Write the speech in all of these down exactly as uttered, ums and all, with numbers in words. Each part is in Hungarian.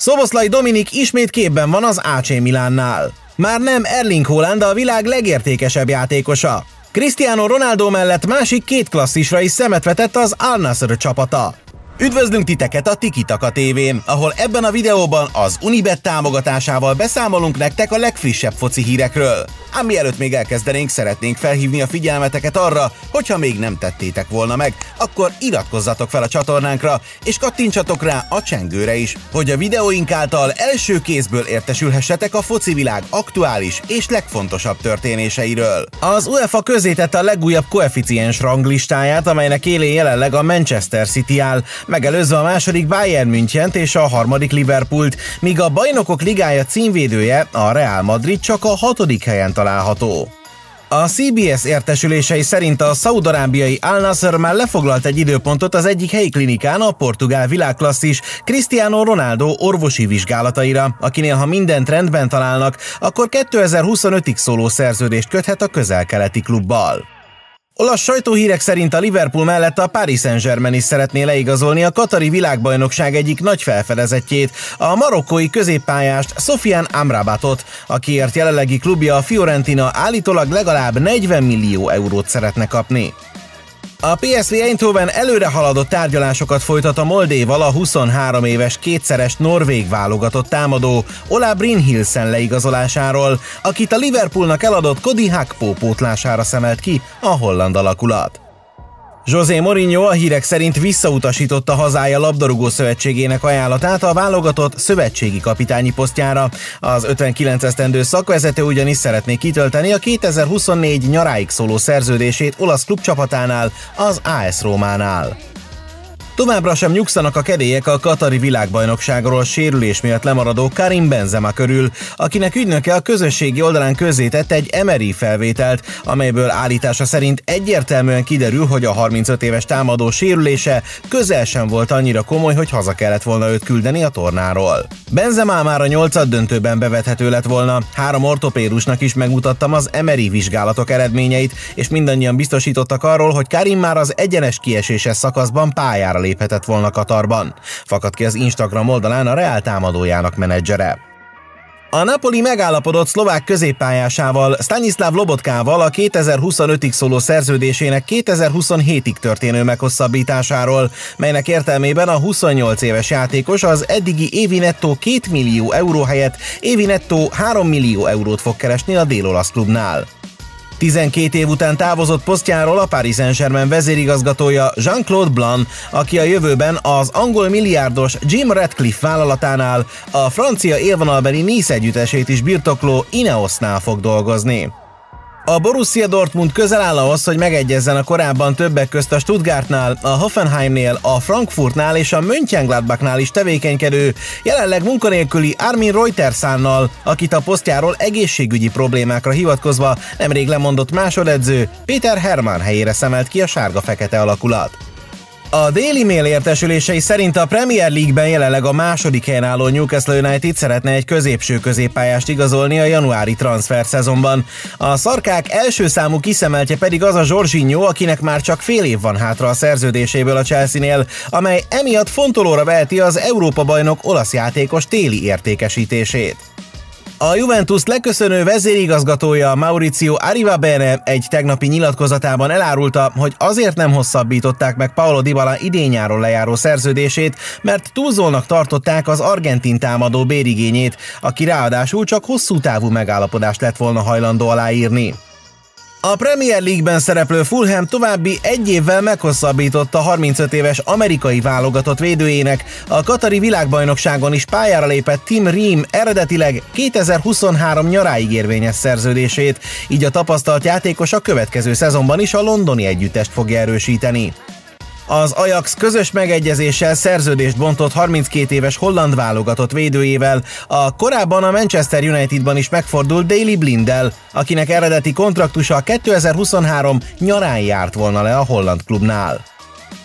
Szoboszlai Dominik ismét képben van az á cé Milánnál. Már nem Erling Haaland a világ legértékesebb játékosa. Cristiano Ronaldo mellett másik két klasszisra is szemet vetett az Al-Nassr csapata. Üdvözlünk titeket a Tiki Taka tévén, ahol ebben a videóban az Unibet támogatásával beszámolunk nektek a legfrissebb foci hírekről. Ám mielőtt még elkezdenénk, szeretnénk felhívni a figyelmeteket arra, hogyha még nem tettétek volna meg, akkor iratkozzatok fel a csatornánkra, és kattintsatok rá a csengőre is, hogy a videóink által első kézből értesülhessetek a foci világ aktuális és legfontosabb történéseiről. Az UEFA közzétette a legújabb koeficiens ranglistáját, amelynek élén jelenleg a Manchester City áll, megelőzve a második Bayern Münchent és a harmadik Liverpoolt, míg a Bajnokok Ligája címvédője, a Real Madrid csak a hatodik helyen található. A cé bé es értesülései szerint a szaúd-arábiai Al-Nassr már lefoglalt egy időpontot az egyik helyi klinikán a portugál világklasszis Cristiano Ronaldo orvosi vizsgálataira, akinél ha mindent rendben találnak, akkor kétezer-huszonötig szóló szerződést köthet a közel-keleti klubbal. Olasz sajtóhírek szerint a Liverpool mellett a Paris Saint-Germain is szeretné leigazolni a katari világbajnokság egyik nagy felfedezettjét, a marokkói középpályást Sofiane Amrabatot, akiért jelenlegi klubja a Fiorentina állítólag legalább negyven millió eurót szeretne kapni. A pé es vé Eindhoven előre haladott tárgyalásokat folytat a Moldéval a huszonhárom éves kétszeres norvég válogatott támadó Ola Brinhilsen leigazolásáról, akit a Liverpoolnak eladott Cody Hakpó pótlására szemelt ki a holland alakulat. José Mourinho a hírek szerint visszautasította hazája labdarúgó szövetségének ajánlatát a válogatott szövetségi kapitányi posztjára. Az ötvenkilenc esztendő szakvezető ugyanis szeretné kitölteni a kétezer-huszonnégy nyaráig szóló szerződését olasz klubcsapatánál, az á es Rómánál. Továbbra sem nyugszanak a kedélyek a katari világbajnokságról sérülés miatt lemaradó Karim Benzema körül, akinek ügynöke a közösségi oldalán közzétett egy em er i felvételt, amelyből állítása szerint egyértelműen kiderül, hogy a harmincöt éves támadó sérülése közel sem volt annyira komoly, hogy haza kellett volna őt küldeni a tornáról. Benzema már a nyolcad döntőben bevethető lett volna, három ortopédusnak is megmutattam az em er i vizsgálatok eredményeit, és mindannyian biztosítottak arról, hogy Karim már az egyenes kieséses szakaszban pályára léphetett volna Katarban, fakadt ki az Instagram oldalán a Real támadójának menedzsere. A Napoli megállapodott szlovák középpályásával, Stanislav Lobotkával a kétezer-huszonötig szóló szerződésének kétezer-huszonhétig történő meghosszabbításáról, melynek értelmében a huszonnyolc éves játékos az eddigi évi nettó két millió euró helyett évi nettó három millió eurót fog keresni a dél-olasz klubnál. tizenkét év után távozott posztjáról a Paris Saint-Germain vezérigazgatója Jean-Claude Blanc, aki a jövőben az angol milliárdos Jim Radcliffe vállalatánál a francia élvonalbeli Nice együttesét is birtokló Ineosnál fog dolgozni. A Borussia Dortmund közel áll ahhoz, hogy megegyezzen a korábban többek közt a Stuttgartnál, a Hoffenheimnél, a Frankfurtnál és a Mönchengladbachnál is tevékenykedő, jelenleg munkanélküli Armin Reuterszánnal, akit a posztjáról egészségügyi problémákra hivatkozva nemrég lemondott másodedző Péter Hermann helyére szemelt ki a sárga-fekete alakulat. A Daily Mail értesülései szerint a Premier League-ben jelenleg a második helyen álló Newcastle United szeretne egy középső középpályást igazolni a januári transfer szezonban. A szarkák első számú kiszemeltje pedig az a Jorginho, akinek már csak fél év van hátra a szerződéséből a Chelsea-nél, amely emiatt fontolóra veheti az Európa-bajnok olasz játékos téli értékesítését. A Juventus leköszönő vezérigazgatója Maurizio Arrivabene egy tegnapi nyilatkozatában elárulta, hogy azért nem hosszabbították meg Paulo Dybala idényáron lejáró szerződését, mert túlzónak tartották az argentin támadó bérigényét, aki ráadásul csak hosszú távú megállapodást lett volna hajlandó aláírni. A Premier League-ben szereplő Fulham további egy évvel meghosszabbította harmincöt éves amerikai válogatott védőjének, a katari világbajnokságon is pályára lépett Tim Ream eredetileg kétezer-huszonhárom nyaráig érvényes szerződését, így a tapasztalt játékos a következő szezonban is a londoni együttest fogja erősíteni. Az Ajax közös megegyezéssel szerződést bontott harminckét éves holland válogatott védőjével, a korábban a Manchester Unitedban is megfordult Daley Blindel, akinek eredeti kontraktusa kétezer-huszonhárom nyarán járt volna le a holland klubnál.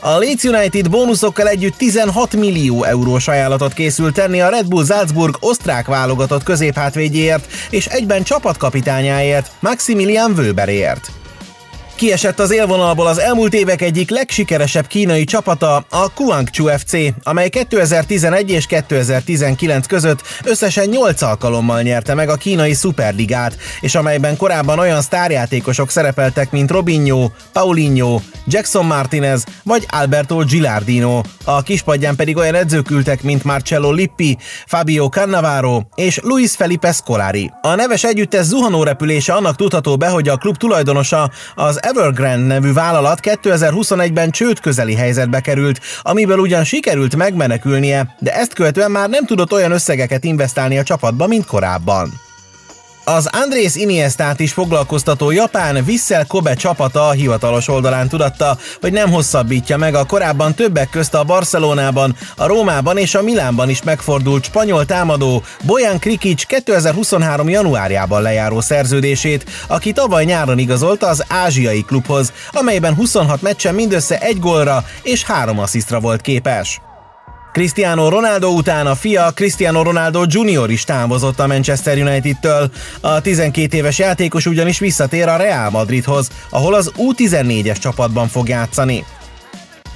A Leeds United bónuszokkal együtt tizenhat millió eurós ajánlatot készült tenni a Red Bull Salzburg osztrák válogatott középhátvédjéért és egyben csapatkapitányáért, Maximilian Wöberért. kiesett az élvonalból az elmúlt évek egyik legsikeresebb kínai csapata, a Guangzhou ef cé, amely kétezer-tizenegy és kétezer-tizenkilenc között összesen nyolc alkalommal nyerte meg a kínai szuperligát, és amelyben korábban olyan sztárjátékosok szerepeltek, mint Robinho, Paulinho, Jackson Martinez vagy Alberto Gilardino. A kispadján pedig olyan edzők ültek, mint Marcello Lippi, Fabio Cannavaro és Luis Felipe Scolari. A neves együttes zuhanó repülése annak tudható be, hogy a klub tulajdonosa, az Evergrande nevű vállalat kétezer-huszonegyben csőd közeli helyzetbe került, amiből ugyan sikerült megmenekülnie, de ezt követően már nem tudott olyan összegeket investálni a csapatba, mint korábban. Az Andrés Iniestát is foglalkoztató japán Vissel Kobe csapata a hivatalos oldalán tudatta, hogy nem hosszabbítja meg a korábban többek közt a Barcelonában, a Rómában és a Milánban is megfordult spanyol támadó Bojan Krikić kétezer-huszonhárom januárjában lejáró szerződését, aki tavaly nyáron igazolt az ázsiai klubhoz, amelyben huszonhat meccsen mindössze egy gólra és három asszisztra volt képes. Cristiano Ronaldo után a fia, Cristiano Ronaldo junior is távozott a Manchester United-től. A tizenkét éves játékos ugyanis visszatér a Real Madridhoz, ahol az U tizennégyes csapatban fog játszani.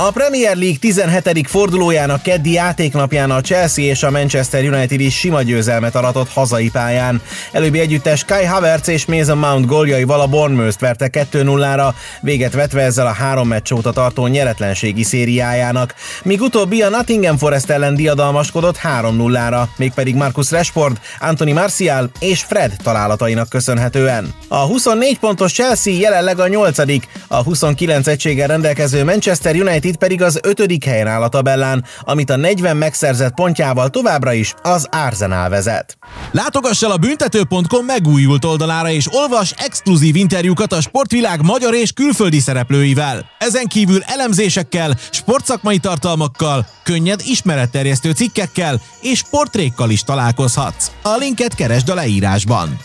A Premier League tizenhetedik fordulójának keddi játéknapján a Chelsea és a Manchester United is sima győzelmet aratott hazai pályán. Előbbi együttes Kai Havertz és Mason Mount góljaival a Bournemouth-t verte kettő nullára, véget vetve ezzel a három meccs óta tartó nyeretlenségi szériájának, míg utóbbi a Nottingham Forest ellen diadalmaskodott három nullára, mégpedig Marcus Rashford, Anthony Martial és Fred találatainak köszönhetően. A huszonnégy pontos Chelsea jelenleg a nyolcadik, a huszonkilenc egységgel rendelkező Manchester United itt pedig az ötödik helyen áll a tabellán, amit a negyven megszerzett pontjával továbbra is az Arsenal vezet. Látogass el a büntető pont com megújult oldalára és olvas exkluzív interjúkat a sportvilág magyar és külföldi szereplőivel. Ezen kívül elemzésekkel, sportszakmai tartalmakkal, könnyed ismeretterjesztő cikkekkel és portrékkal is találkozhatsz. A linket keresd a leírásban.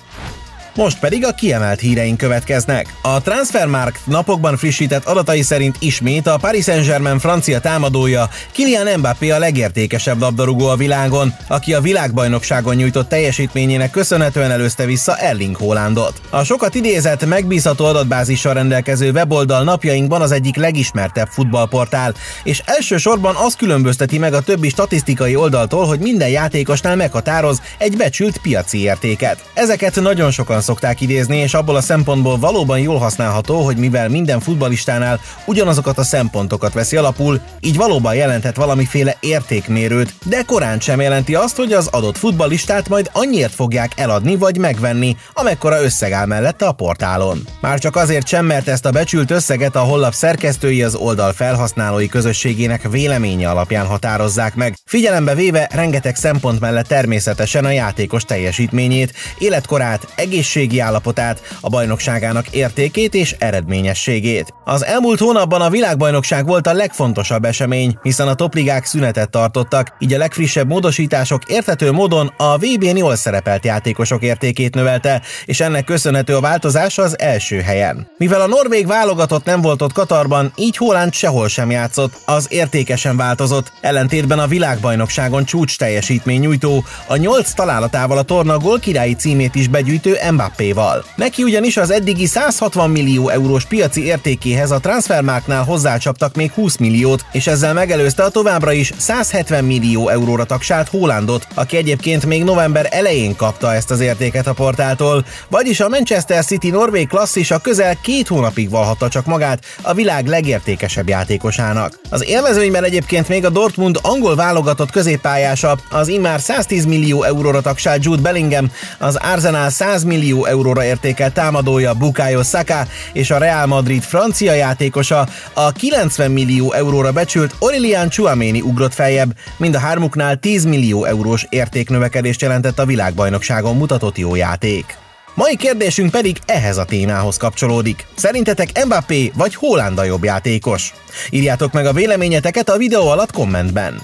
Most pedig a kiemelt híreink következnek. A Transfermarkt napokban frissített adatai szerint ismét a Paris Saint-Germain francia támadója, Kylian Mbappé a legértékesebb labdarúgó a világon, aki a világbajnokságon nyújtott teljesítményének köszönhetően előzte vissza Erling Haalandot. A sokat idézett, megbízható adatbázissal rendelkező weboldal napjainkban az egyik legismertebb futballportál, és elsősorban az különbözteti meg a többi statisztikai oldaltól, hogy minden játékosnál meghatároz egy becsült piaci értéket. Ezeket nagyon sokan szokták idézni, és abból a szempontból valóban jól használható, hogy mivel minden futballistánál ugyanazokat a szempontokat veszi alapul, így valóban jelenthet valamiféle értékmérőt, de korán sem jelenti azt, hogy az adott futballistát majd annyiért fogják eladni vagy megvenni, amekkora összeg áll mellette a portálon. Már csak azért sem, mert ezt a becsült összeget a honlap szerkesztői az oldal felhasználói közösségének véleménye alapján határozzák meg, figyelembe véve rengeteg szempont mellett természetesen a játékos teljesítményét, életkorát, egészségét, állapotát, a bajnokságának értékét és eredményességét. Az elmúlt hónapban a világbajnokság volt a legfontosabb esemény, hiszen a topligák szünetet tartottak, így a legfrissebb módosítások érthető módon a vb-n jól szerepelt játékosok értékét növelte, és ennek köszönhető a változás az első helyen. Mivel a norvég válogatott nem volt ott Katarban, így Haaland sehol sem játszott, az értékesen változott, ellentétben a világbajnokságon csúcs teljesítmény nyújtó, a nyolc találatával a torna gólkirályi címét is begyűjtő Mbappéval. Neki ugyanis az eddigi száz hatvan millió eurós piaci értékéhez a Transfermarktnál hozzácsaptak még húsz milliót, és ezzel megelőzte a továbbra is száz hetven millió euróra tagsált Haalandot, aki egyébként még november elején kapta ezt az értéket a portáltól, vagyis a Manchester City norvég klasszisa közel két hónapig valhatta csak magát a világ legértékesebb játékosának. Az élvezőnyben egyébként még a Dortmund angol válogatott középpályása, az immár száztíz millió euróra tagsált Jude Bellingham, az Arsenal száz millió euróra értékelt támadója Bukayo Saka és a Real Madrid francia játékosa, a kilencven millió euróra becsült Aurélien Tchouaméni ugrott feljebb, mind a hármuknál tíz millió eurós értéknövekedést jelentett a világbajnokságon mutatott jó játék. Mai kérdésünk pedig ehhez a témához kapcsolódik. Szerintetek Mbappé vagy Haaland a jobb játékos? Írjátok meg a véleményeteket a videó alatt kommentben.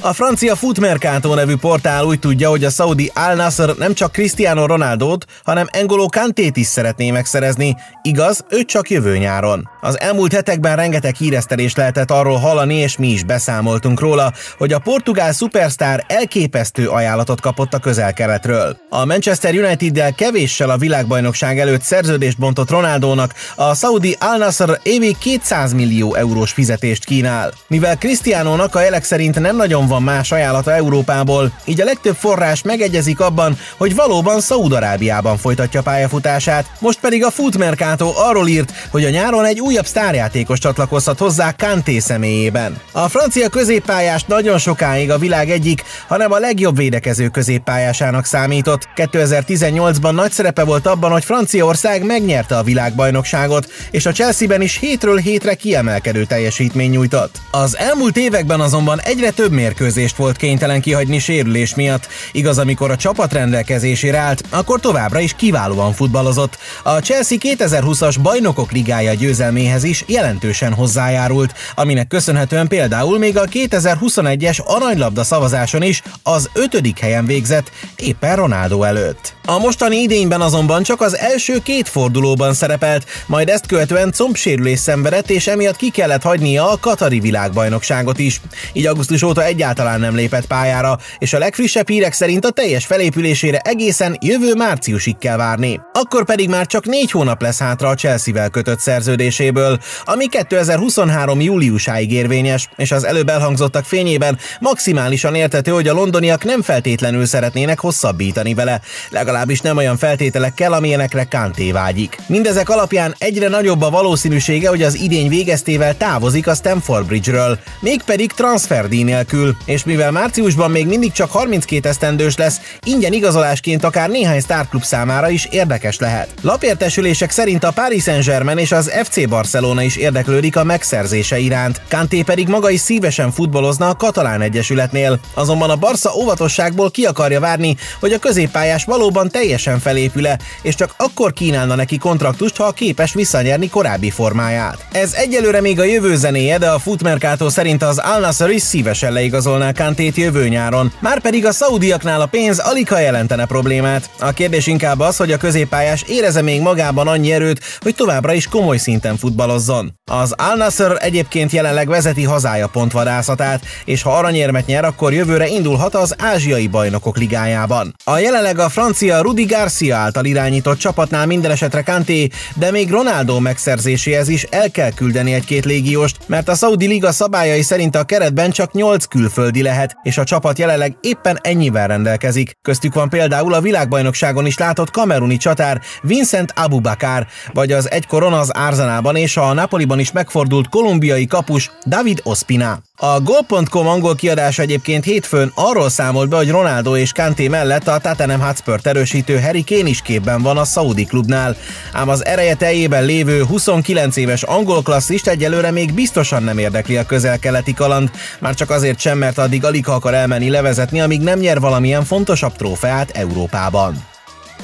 A francia Footmercato nevű portál úgy tudja, hogy a szaudi Al-Nassr nem csak Cristiano Ronaldót, hanem N'Golo Kantét is szeretné megszerezni, igaz, ő csak jövő nyáron. Az elmúlt hetekben rengeteg híresztelést lehetett arról hallani, és mi is beszámoltunk róla, hogy a portugál szupersztár elképesztő ajánlatot kapott a közel-keletről. A Manchester United-del kevéssel a világbajnokság előtt szerződést bontott Ronaldónak a szaudi Al-Nassr évi kétszáz millió eurós fizetést kínál. Mivel Cristianónak a jelek szerint nem nagyon van más ajánlata Európából, így a legtöbb forrás megegyezik abban, hogy valóban Szaúd-Arábiában folytatja pályafutását, most pedig a Footmercato arról írt, hogy a nyáron egy újabb sztárjátékos csatlakozhat hozzá Kanté személyében. A francia középpályás nagyon sokáig a világ egyik, hanem a legjobb védekező középpályásának számított. kétezer-tizennyolcban nagy szerepe volt abban, hogy Franciaország megnyerte a világbajnokságot, és a Chelsea-ben is hétről hétre kiemelkedő teljesítmény nyújtott. Az elmúlt években azonban egyre több mérkőzést volt kénytelen kihagyni sérülés miatt. Igaz, amikor a csapat rendelkezésére állt, akkor továbbra is kiválóan futballozott. A Chelsea kétezer-húszas Bajnokok Ligája győzelméhez is jelentősen hozzájárult, aminek köszönhetően például még a kétezer-huszonegyes aranylabda szavazáson is az ötödik helyen végzett, éppen Ronaldo előtt. A mostani idényben azonban csak az első két fordulóban szerepelt, majd ezt követően combsérülés szenvedett, és emiatt ki kellett hagynia a katari világbajnokságot is. Így augusztus óta egyáltalán nem lépett pályára, és a legfrissebb hírek szerint a teljes felépülésére egészen jövő márciusig kell várni. Akkor pedig már csak négy hónap lesz hátra a Chelsea-vel kötött szerződéséből, ami kétezer-huszonhárom júliusáig érvényes, és az előbb elhangzottak fényében maximálisan érthető, hogy a londoniak nem feltétlenül szeretnének hosszabbítani vele, legalábbis nem olyan feltételekkel, amilyenekre Kanté vágyik. Mindezek alapján egyre nagyobb a valószínűsége, hogy az idény végeztével távozik a Stamford Bridge-ről, mégpedig transferdíj nélkül, és mivel márciusban még mindig csak harminckét esztendős lesz, ingyen igazolásként akár néhány sztárklub számára is érdekes lehet. Lapértesülések szerint a Paris Saint-Germain és az ef cé Barcelona is érdeklődik a megszerzése iránt, Kanté pedig maga is szívesen futballozna a Katalán Egyesületnél, azonban a Barca óvatosságból ki akarja várni, hogy a középpályás valóban teljesen felépül-e, és csak akkor kínálna neki kontraktust, ha képes visszanyerni korábbi formáját. Ez egyelőre még a jövő zenéje, de a Footmercato szerint az Al-Nassr is szívesen leigazolná Kantét jövő nyáron, márpedig a szaudiaknál a pénz aligha jelentene problémát. A kérdés inkább az, hogy a középpályás érezze még magában annyi erőt, hogy továbbra is komoly szinten futballozzon. Az Al-Nassr egyébként jelenleg vezeti hazája pontvadászatát, és ha aranyérmet nyer, akkor jövőre indulhat az Ázsiai Bajnokok Ligájában. A jelenleg a francia Rudi Garcia által irányított csapatnál minden esetre Kanté, de még Ronaldo megszerzéséhez is el kell küldeni egy-két légióst, mert a szaudi liga szabályai szerint a keretben csak nyolc külföldi lehet, és a csapat jelenleg éppen ennyivel rendelkezik. Köztük van például a világbajnokságon is látott kameruni csatár Vincent Aboubakar, vagy az egykoron az Arsenalban és a Napoliban is megfordult kolumbiai kapus David Ospina. A gol pont com angol kiadása egyébként hétfőn arról számolt be, hogy Ronaldo és Kanté mellett a Tottenham Hotspurt erősítő Harry Kane is képben van a szaudi klubnál, ám az ereje teljében lévő huszonkilenc éves angol klasszist egyelőre még biztosan nem érdekli a közel-keleti kaland, már csak azért sem, mert addig alig akar elmenni levezetni, amíg nem nyer valamilyen fontosabb trófeát Európában.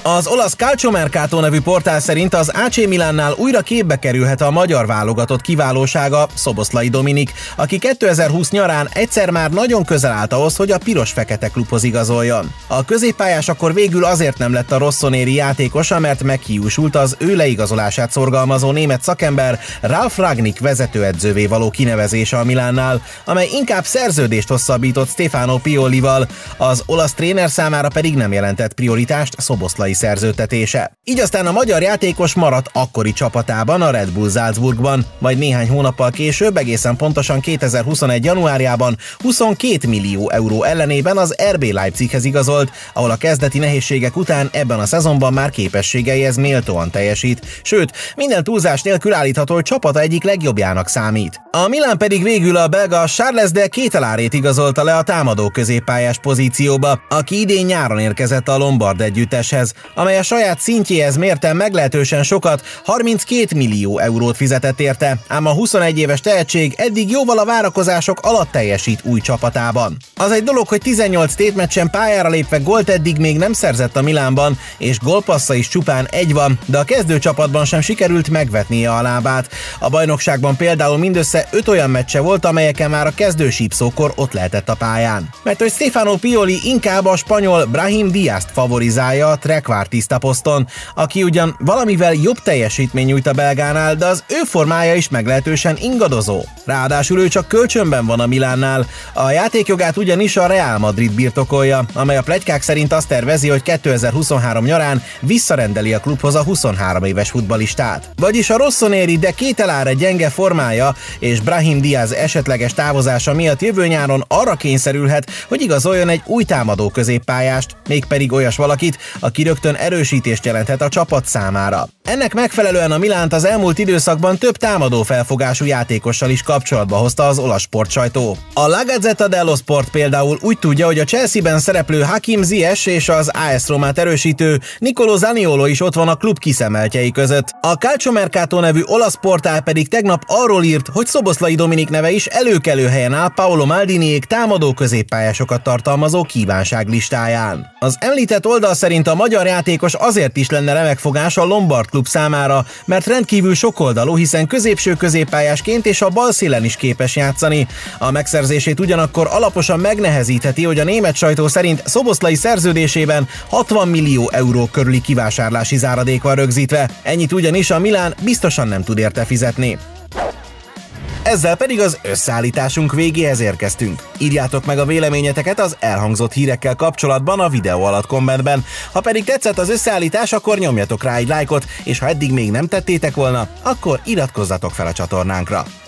Az olasz Calciomercato nevű portál szerint az á cé Milánnál újra képbe kerülhet a magyar válogatott kiválósága, Szoboszlai Dominik, aki kétezer-húsz nyarán egyszer már nagyon közel állt ahhoz, hogy a piros-fekete klubhoz igazoljon. A középpályás akkor végül azért nem lett a rosszonéri játékosa, mert meghiúsult az ő leigazolását szorgalmazó német szakember Ralf Rangnick vezetőedzővé való kinevezése a Milánnál, amely inkább szerződést hosszabbított Stefano Piolival, az olasz tréner számára pedig nem jelentett prioritást Szoboszlai szerződtetése. Így aztán a magyar játékos maradt akkori csapatában, a Red Bull Salzburgban, majd néhány hónappal később, egészen pontosan kétezer-huszonegy januárjában huszonkét millió euró ellenében az er bé Leipzighez igazolt, ahol a kezdeti nehézségek után ebben a szezonban már képességeihez méltóan teljesít, sőt, minden túlzás nélkül állítható, hogy csapata egyik legjobbjának számít. A Milan pedig végül a belga Charles de Ketelárét igazolta le a támadó középpályás pozícióba, aki idén nyáron érkezett a Lombard együtteshez, amely a saját szintjéhez mérten meglehetősen sokat, harminckét millió eurót fizetett érte, ám a huszonegy éves tehetség eddig jóval a várakozások alatt teljesít új csapatában. Az egy dolog, hogy tizennyolc tétmeccsen pályára lépve gólt eddig még nem szerzett a Milánban, és gólpassza is csupán egy van, de a kezdőcsapatban sem sikerült megvetnie a lábát. A bajnokságban például mindössze öt olyan meccse volt, amelyeken már a kezdősípszókor ott lehetett a pályán. Mert hogy Stefano Pioli inkább a spanyol Brahim Diaz-t favorizálja a trekvártista poszton, aki ugyan valamivel jobb teljesítmény nyújt a belgánál, de az ő formája is meglehetősen ingadozó. Ráadásul ő csak kölcsönben van a Milánnál, a játékjogát ugyanis a Real Madrid birtokolja, amely a pletykák szerint azt tervezi, hogy kétezer-huszonhárom nyarán visszarendeli a klubhoz a huszonhárom éves futballistát. Vagyis a rosszonéri, de kételáre gyenge formája és Brahim Diaz esetleges távozása miatt jövő nyáron arra kényszerülhet, hogy igazoljon egy új támadó középpályást, mégpedig olyas valakit, aki rögtön erősítést jelenthet a csapat számára. Ennek megfelelően a Milánt az elmúlt időszakban több támadó felfogású játékossal is kapcsolatba hozta az olasz sportsajtó. A La Gazzetta dello Sport például úgy tudja, hogy a Chelsea-ben szereplő Hakim Ziyech és az á es Romát erősítő Nicolo Zaniolo is ott van a klub kiszemeltjei között. A Calciomercato nevű olasz portál pedig tegnap arról írt, hogy Szoboszlai Dominik neve is előkelő helyen áll Paolo Maldiniék támadó középpályásokat tartalmazó kívánság listáján. Az említett oldal szerint a magyar játékos azért is lenne remek fogás a lombard klub számára, mert rendkívül sokoldalú, hiszen középső középpályásként és a bal szélen is képes játszani. A megszerzését ugyanakkor alaposan megnehezítheti, hogy a német sajtó szerint Szoboszlai szerződésében hatvan millió euró körüli kivásárlási záradék van rögzítve, ennyit ugyanis a Milán biztosan nem tud érte fizetni. Ezzel pedig az összeállításunk végéhez érkeztünk. Írjátok meg a véleményeteket az elhangzott hírekkel kapcsolatban a videó alatt kommentben. Ha pedig tetszett az összeállítás, akkor nyomjatok rá egy lájkot, és ha eddig még nem tettétek volna, akkor iratkozzatok fel a csatornánkra.